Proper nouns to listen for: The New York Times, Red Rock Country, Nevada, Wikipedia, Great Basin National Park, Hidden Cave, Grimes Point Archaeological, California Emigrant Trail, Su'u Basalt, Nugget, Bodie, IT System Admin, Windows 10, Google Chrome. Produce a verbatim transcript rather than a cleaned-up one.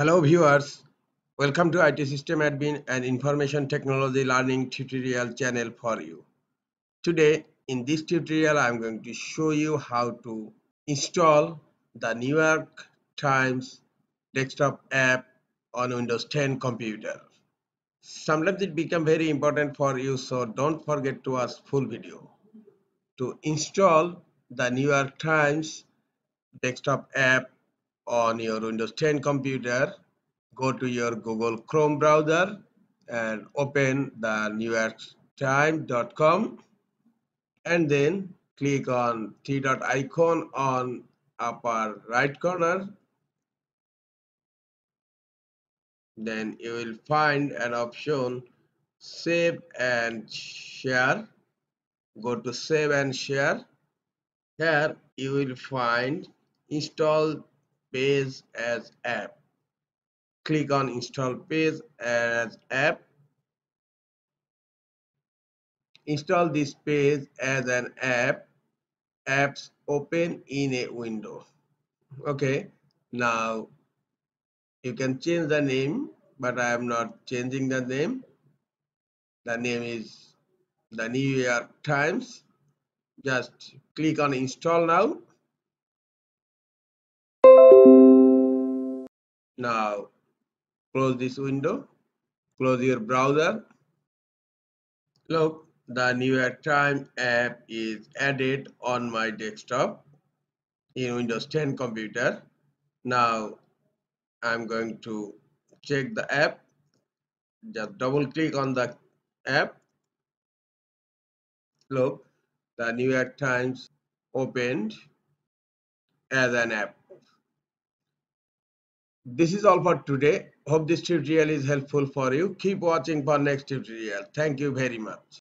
Hello viewers, welcome to I T System Admin and Information Technology Learning tutorial channel for you. Today in this tutorial I am going to show you how to install the New York Times desktop app on Windows ten computer. Sometimes it becomes very important for you, so don't forget to watch full video. To install the New York Times desktop app on your Windows ten computer, go to your Google Chrome browser and open the new york times dot com and then click on three dot icon on upper right corner. Then you will find an option save and share. Go to save and share. Here you will find install page as app. Click on install page as app. Install this page as an app. Apps open in a window. Okay, now you can change the name, but I am not changing the name. The name is the New York Times. Just click on install now. Now close this window, close your browser. Look, the New York Times app is added on my desktop in Windows ten computer. Now I'm going to check the app. Just double click on the app. Look, the New York Times opened as an app. This is all for today. Hope this tutorial is helpful for you. Keep watching for next tutorial. Thank you very much.